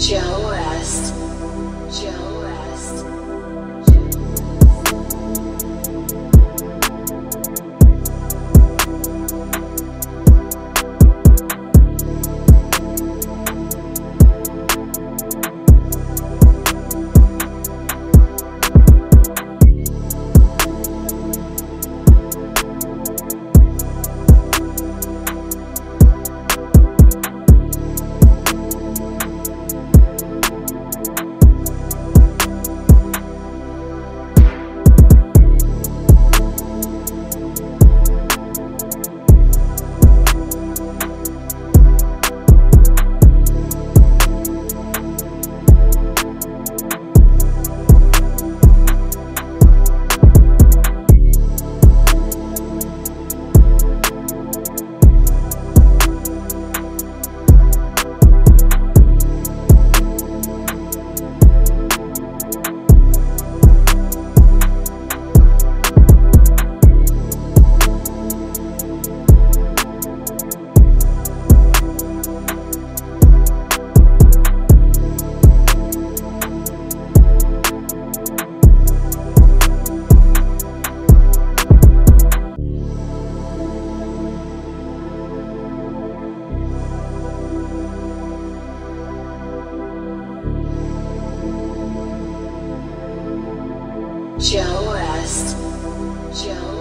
Joe West. Joe West.